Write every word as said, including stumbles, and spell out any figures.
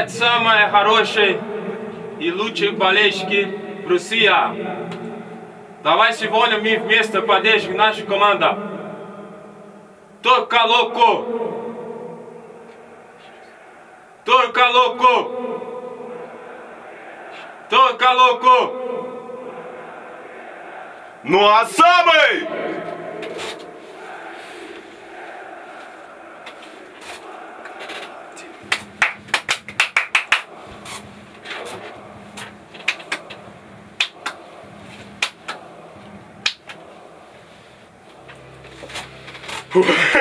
нет самой хорошей и лучшей болельщики в России. Давай сегодня мы вместе поддержим нашу команду. Только Локо! Только Локо! Только Локо! Ну а самый! Whew.